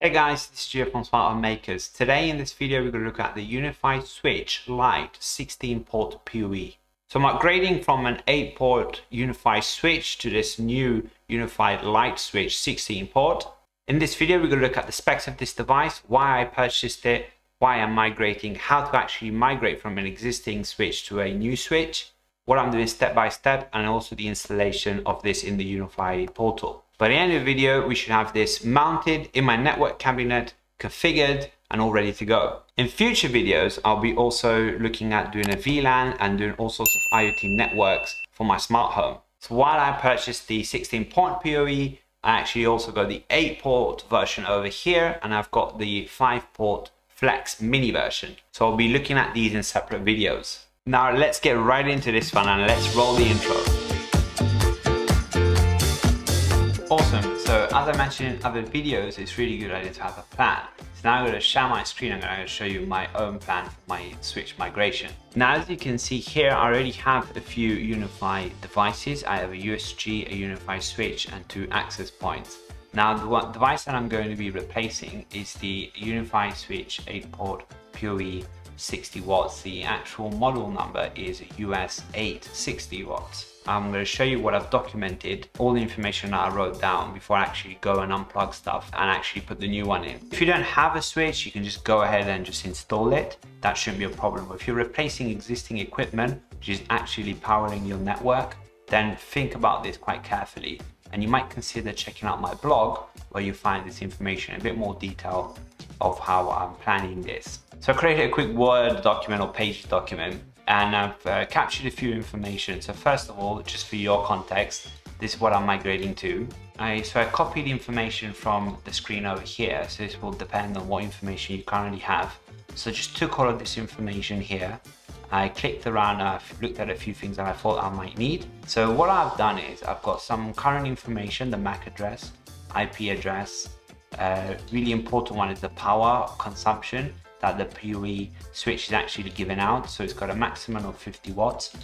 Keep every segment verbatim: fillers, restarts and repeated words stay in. Hey guys, this is Gio from Smart Home Makers. Today in this video we're going to look at the Unified Switch Lite sixteen port P O E. So I'm upgrading from an eight port Unified Switch to this new Unified Lite Switch sixteen port. In this video we're going to look at the specs of this device, why I purchased it, why I'm migrating, how to actually migrate from an existing switch to a new switch, what I'm doing step by step, and also the installation of this in the UniFi portal. By the end of the video, we should have this mounted in my network cabinet, configured and all ready to go. In future videos, I'll be also looking at doing a V LAN and doing all sorts of IoT networks for my smart home. So while I purchased the sixteen port P O E, I actually also got the eight port version over here, and I've got the five port Flex Mini version. So I'll be looking at these in separate videos. Now let's get right into this one and let's roll the intro. Awesome, so as I mentioned in other videos, it's really good idea to have a plan. So now I'm going to share my screen and I'm going to show you my own plan for my switch migration. Now as you can see here, I already have a few UniFi devices. I have a U S G, a UniFi Switch and two access points. Now the device that I'm going to be replacing is the UniFi Switch eight port P O E sixty watts. The actual model number is U S eight sixty W. I'm going to show you what I've documented, all the information that I wrote down before I actually go and unplug stuff and actually put the new one in. If you don't have a switch, you can just go ahead and just install it. That shouldn't be a problem. If you're replacing existing equipment, which is actually powering your network, then think about this quite carefully. And you might consider checking out my blog where you find this information in a bit more detail of how I'm planning this. So I created a quick Word document or page document, and I've uh, captured a few information. So first of all, just for your context, this is what I'm migrating to. I, so I copied information from the screen over here. So this will depend on what information you currently have. So just took all of this information here. I clicked around, I've looked at a few things that I thought I might need. So what I've done is I've got some current information, the MAC address, I P address. Uh, really important one is the power consumption that the P O E switch is actually giving out. So it's got a maximum of fifty watts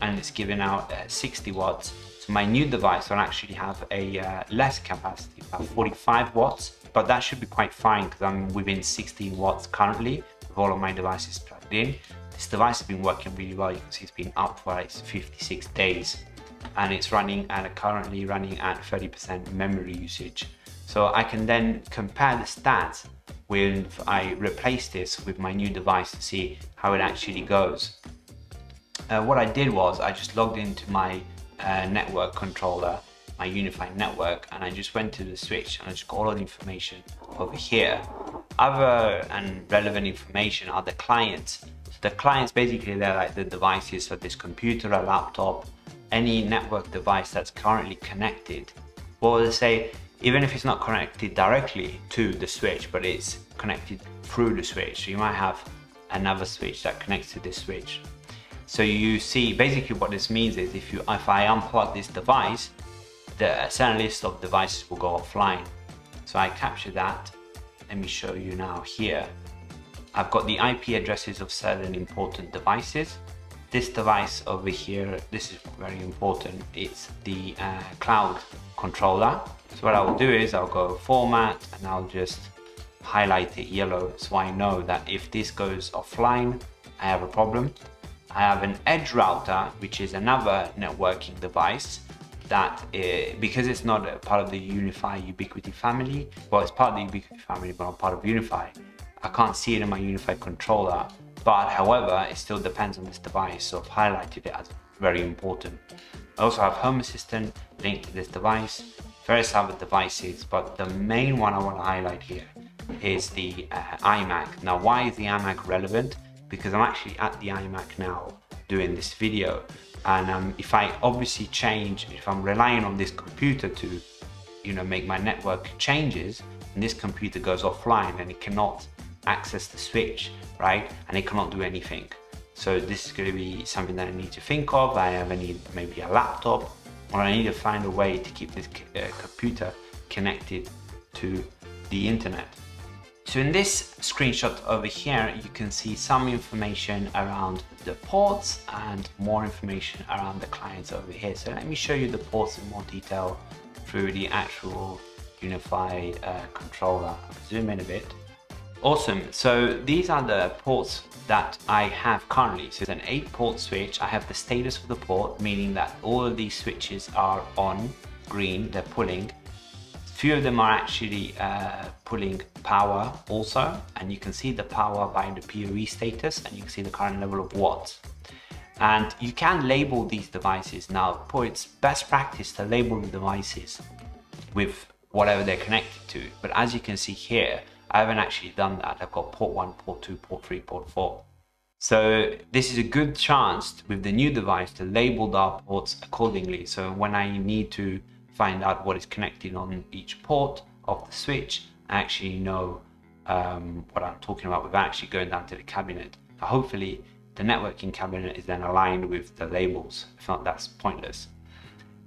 and it's giving out uh, sixty watts. So my new device will actually have a uh, less capacity, about forty-five watts, but that should be quite fine because I'm within sixteen watts currently with all of my devices plugged in. This device has been working really well. You can see it's been up for like fifty-six days and it's running and currently running at thirty percent memory usage. So I can then compare the stats when I replace this with my new device to see how it actually goes. Uh, what I did was I just logged into my uh, network controller, my UniFi network, and I just went to the switch and I just got all the information over here. Other and relevant information are the clients. So the clients, basically they're like the devices, so this computer, a laptop, any network device that's currently connected. What will they say? Even if it's not connected directly to the switch, but it's connected through the switch. So you might have another switch that connects to this switch. So you see, basically what this means is if you, if I unplug this device, the certain list of devices will go offline. So I capture that. Let me show you now here. I've got the I P addresses of certain important devices. This device over here, this is very important. It's the uh, cloud controller. So what I will do is I'll go format and I'll just highlight it yellow. So I know that if this goes offline, I have a problem. I have an edge router, which is another networking device that uh, because it's not a part of the UniFi Ubiquiti family, well, it's part of the Ubiquiti family, but not part of UniFi. I can't see it in my UniFi controller. But however, it still depends on this device, so I've highlighted it as very important. I also have Home Assistant linked to this device, various other devices, but the main one I want to highlight here is the uh, iMac. Now, why is the iMac relevant? Because I'm actually at the iMac now doing this video. And um, if I obviously change, if I'm relying on this computer to, you know, make my network changes, and this computer goes offline and it cannot access the switch, right? And it cannot do anything. So this is going to be something that I need to think of. I have any, maybe a laptop, or I need to find a way to keep this uh, computer connected to the internet. So in this screenshot over here, you can see some information around the ports and more information around the clients over here. So let me show you the ports in more detail through the actual UniFi uh, controller. Zoom in a bit. Awesome, so these are the ports that I have currently. So it's an eight port switch. I have the status of the port, meaning that all of these switches are on green, they're pulling. Few of them are actually uh, pulling power also, and you can see the power by the P O E status, and you can see the current level of watts. And you can label these devices. Now, it's best practice to label the devices with whatever they're connected to. But as you can see here, I haven't actually done that. I've got port one, port two, port three, port four. So this is a good chance with the new device to label the ports accordingly. So when I need to find out what is connected on each port of the switch, I actually know um, what I'm talking about without actually going down to the cabinet. Now, hopefully the networking cabinet is then aligned with the labels. If not, that's pointless.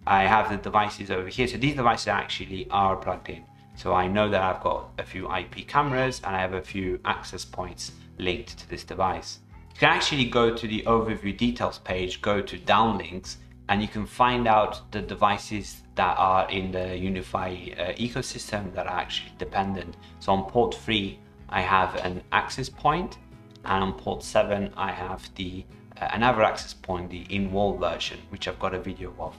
I have the devices over here. So these devices actually are plugged in. So I know that I've got a few I P cameras and I have a few access points linked to this device. You can actually go to the overview details page, go to downlinks, and you can find out the devices that are in the UniFi uh, ecosystem that are actually dependent. So on port three, I have an access point, and on port seven, I have the uh, another access point, the in-wall version, which I've got a video of.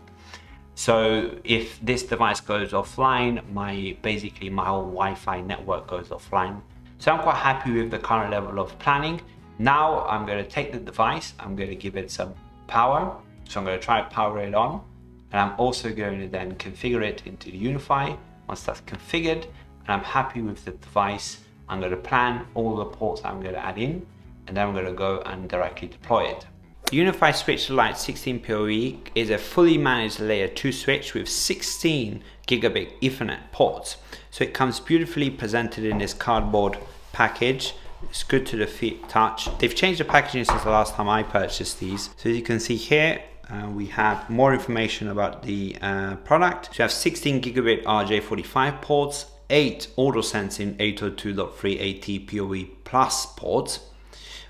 So if this device goes offline, my basically my whole Wi-Fi network goes offline. So I'm quite happy with the current level of planning. Now I'm going to take the device, I'm going to give it some power. So I'm going to try to power it on, and I'm also going to then configure it into UniFi. Once that's configured and I'm happy with the device, I'm going to plan all the ports I'm going to add in, and then I'm going to go and directly deploy it. The UniFi Switch Lite sixteen P O E is a fully managed layer two switch with sixteen gigabit Ethernet ports. So it comes beautifully presented in this cardboard package. It's good to the feet touch. They've changed the packaging since the last time I purchased these. So as you can see here, uh, we have more information about the uh, product. So you have sixteen gigabit R J forty-five ports, eight auto sensing eight oh two dot three A T P O E plus ports.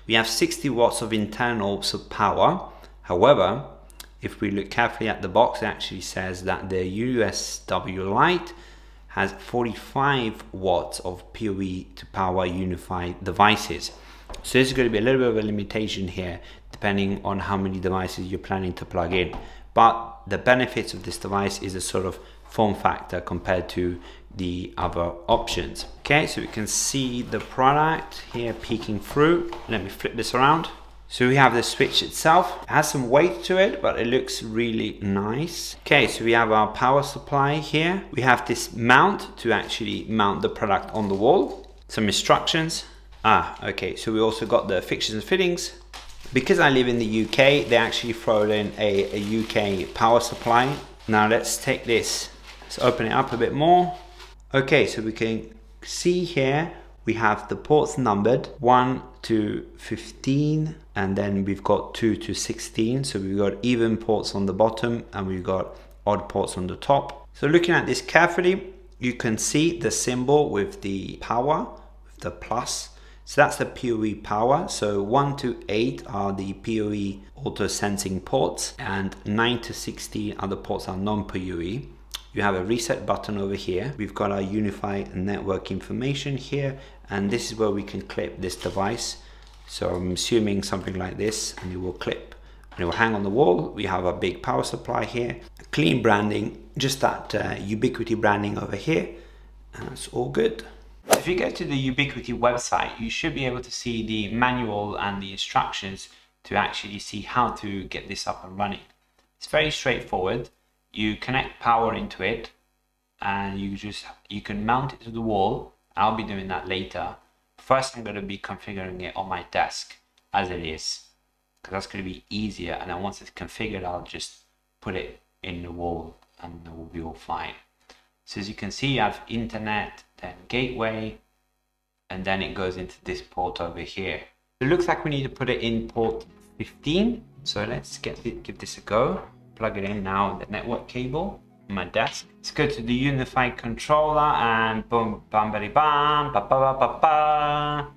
We have sixty watts of internal power. However, if we look carefully at the box, it actually says that the U S W Lite has forty-five watts of P O E to power UniFi devices. So there's going to be a little bit of a limitation here, depending on how many devices you're planning to plug in. But the benefits of this device is a sort of form factor compared to the other options. Okay, so we can see the product here peeking through. Let me flip this around. So we have the switch itself. It has some weight to it, but it looks really nice. Okay, so we have our power supply here. We have this mount to actually mount the product on the wall. Some instructions. Ah, okay, so we also got the fixtures and fittings. Because I live in the U K, they actually throw in a, a U K power supply. Now let's take this. Let's open it up a bit more. Okay, so we can see here we have the ports numbered one to fifteen, and then we've got two to sixteen. So we've got even ports on the bottom and we've got odd ports on the top. So looking at this carefully, you can see the symbol with the power, with the plus. So that's the P O E power. So one to eight are the P O E auto sensing ports, and nine to sixteen other ports are non-P O E. You have a reset button over here. We've got our UniFi network information here, and this is where we can clip this device. So I'm assuming something like this, and it will clip and it will hang on the wall. We have a big power supply here, clean branding, just that uh, Ubiquiti branding over here, and that's all good. If you go to the Ubiquiti website, you should be able to see the manual and the instructions to actually see how to get this up and running. It's very straightforward. You connect power into it, and you just you can mount it to the wall. I'll be doing that later. First, I'm going to be configuring it on my desk as it is, because that's going to be easier. And then once it's configured, I'll just put it in the wall, and it will be all fine. So as you can see, I have internet, then gateway, and then it goes into this port over here. It looks like we need to put it in port fifteen. So let's get the, give this a go. Plug it in now, the network cable on my desk. Let's go to the UniFi controller, and boom, bam, bam, bam, ba, ba, ba, ba.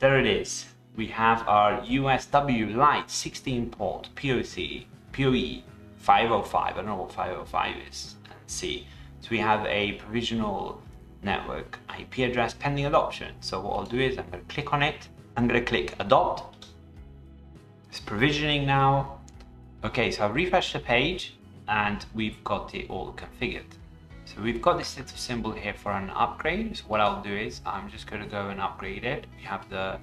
There it is. We have our U S W Lite sixteen port P O C, P O E five oh five. I don't know what five oh five is. Let's see. So we have a provisional network I P address pending adoption. So what I'll do is I'm going to click on it. I'm going to click adopt. It's provisioning now. Okay, so I've refreshed the page and we've got it all configured. So we've got this little symbol here for an upgrade. So what I'll do is I'm just going to go and upgrade it. We have the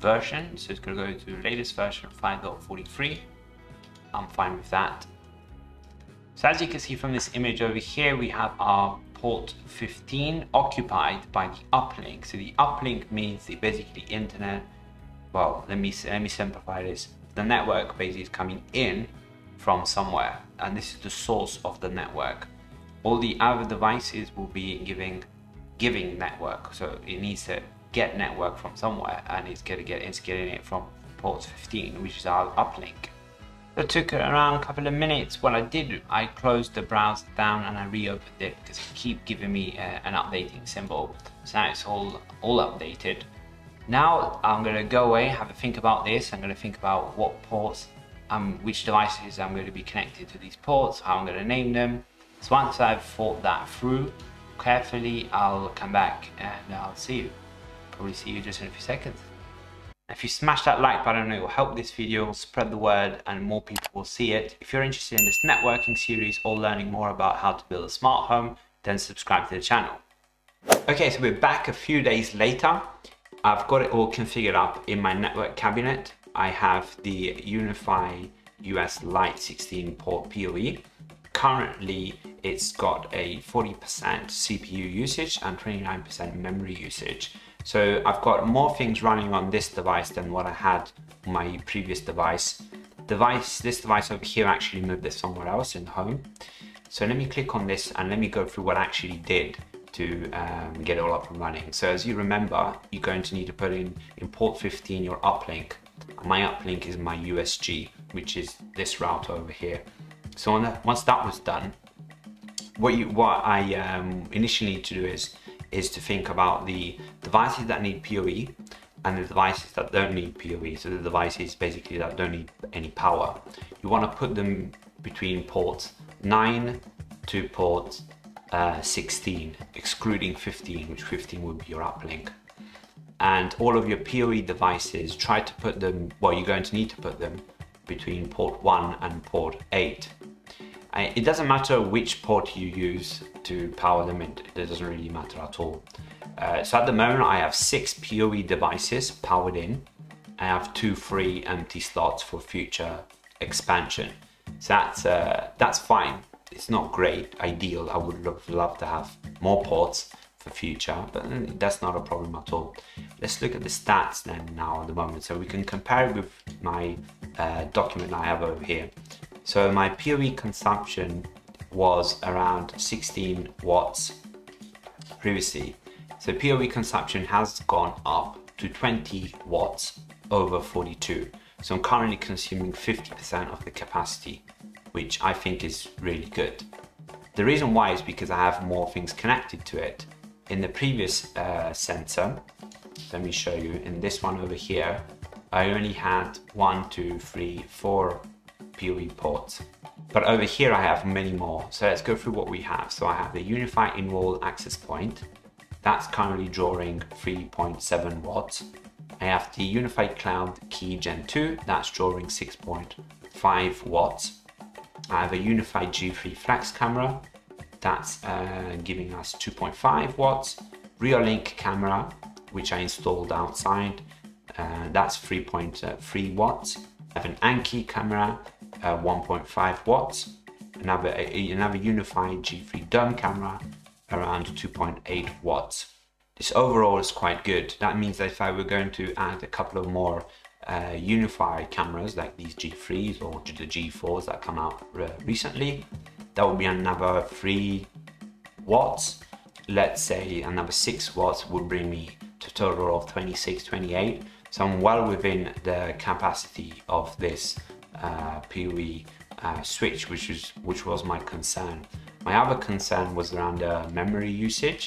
version, so it's going to go to the latest version five point forty-three. I'm fine with that. So as you can see from this image over here, we have our port fifteen occupied by the uplink. So the uplink means that basically internet, well, let me, let me simplify this. The network basically is coming in from somewhere, and this is the source of the network. All the other devices will be giving giving network, so it needs to get network from somewhere, and it's going to get it's getting it from port fifteen, which is our uplink. It took around a couple of minutes. What I did, I closed the browser down and I reopened it because it keep giving me a, an updating symbol. So now it's all all updated. Now I'm going to go away, have a think about this. I'm going to think about what ports, um, which devices I'm going to be connected to these ports, how I'm going to name them. So once I've thought that through carefully, I'll come back and I'll see you. Probably see you just in a few seconds. If you smash that like button, it will help this video, spread the word, and more people will see it. If you're interested in this networking series or learning more about how to build a smart home, then subscribe to the channel. Okay, so we're back a few days later. I've got it all configured up in my network cabinet. I have the UniFi U S Lite sixteen port P O E. Currently, it's got a forty percent C P U usage and twenty-nine percent memory usage. So I've got more things running on this device than what I had on my previous device. Device, this device over here actually moved this somewhere else in the home. So let me click on this and let me go through what I actually did to um, get it all up and running. So as you remember, you're going to need to put in, in port fifteen, your uplink. My uplink is my U S G, which is this route over here. So on the, once that was done, what you what I um, initially need to do is, is to think about the devices that need P O E and the devices that don't need P O E. So the devices basically that don't need any power. You want to put them between ports nine to port uh, sixteen, excluding fifteen, which fifteen would be your uplink. And all of your P O E devices, try to put them, well, you're going to need to put them between port one and port eight. It doesn't matter which port you use to power them, it doesn't really matter at all. Uh, so at the moment I have six P O E devices powered in. I have two free empty slots for future expansion. So that's, uh, that's fine. It's not great, ideal. I would love, love to have more ports for future, but that's not a problem at all. Let's look at the stats then now at the moment. So we can compare it with my uh, document I have over here. So my P O E consumption was around sixteen watts previously. So P O E consumption has gone up to twenty watts over forty-two. So I'm currently consuming fifty percent of the capacity, which I think is really good. The reason why is because I have more things connected to it. In the previous uh, sensor, let me show you, in this one over here, I only had one, two, three, four, P O E ports, but over here I have many more. So let's go through what we have. So I have the Unified Inwall Access Point, that's currently drawing three point seven watts. I have the Unified Cloud Key Gen two, that's drawing six point five watts. I have a Unified G three Flex Camera, that's uh, giving us two point five watts. Reolink Camera, which I installed outside, uh, that's three point three watts. I have an Anki camera, Uh, one point five watts, another another Unified G three Dunn camera around two point eight watts. This overall is quite good. That means that if I were going to add a couple of more uh, Unifi cameras like these G threes or the G fours that come out re recently, that would be another three watts. Let's say another six watts would bring me to a total of twenty-six, twenty-eight. So I'm well within the capacity of this Uh, P O E uh, switch, which is which was my concern. My other concern was around uh, memory usage,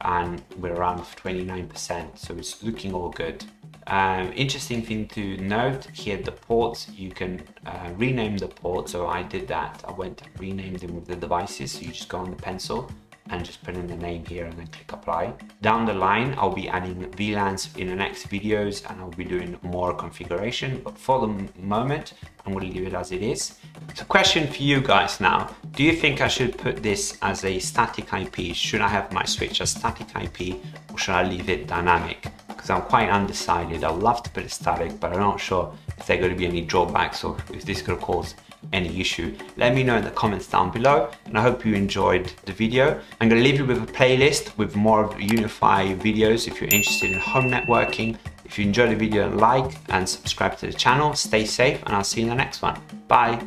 and we're around twenty-nine percent, so it's looking all good. Um, interesting thing to note here, the ports, you can uh, rename the port. So I did that. I went and renamed them with the devices. So you just go on the pencil and just put in the name here and then click apply. Down the line, I'll be adding V LANs in the next videos and I'll be doing more configuration, but for the moment, I'm going to leave it as it is. So question for you guys now, do you think I should put this as a static I P? Should I have my switch as static I P or should I leave it dynamic? Because I'm quite undecided. I would love to put it static, but I'm not sure if there are going to be any drawbacks or if this could cause any issue. Let me know in the comments down below, and I hope you enjoyed the video. I'm going to leave you with a playlist with more of UniFi videos if you're interested in home networking. If you enjoyed the video, like and subscribe to the channel. Stay safe, and I'll see you in the next one. Bye.